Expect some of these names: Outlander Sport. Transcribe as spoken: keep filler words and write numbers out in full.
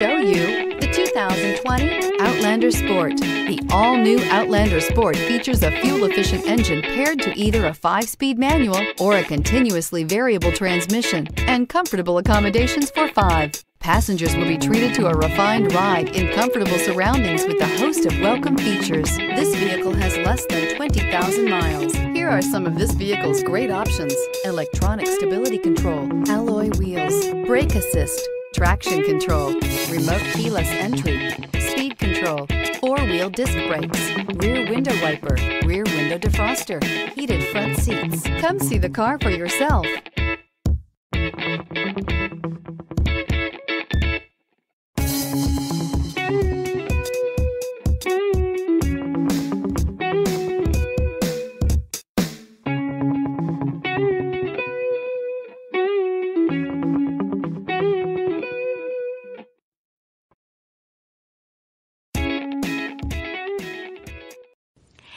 Show you the two thousand twenty Outlander Sport. The all-new Outlander Sport features a fuel-efficient engine paired to either a five-speed manual or a continuously variable transmission, and comfortable accommodations for five. Passengers will be treated to a refined ride in comfortable surroundings with a host of welcome features. This vehicle has less than twenty thousand miles. Here are some of this vehicle's great options: electronic stability control, alloy wheels, brake assist, traction control, remote keyless entry, speed control, four-wheel disc brakes, rear window wiper, rear window defroster, heated front seats. Come see the car for yourself.